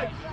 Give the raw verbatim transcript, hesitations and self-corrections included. Hey!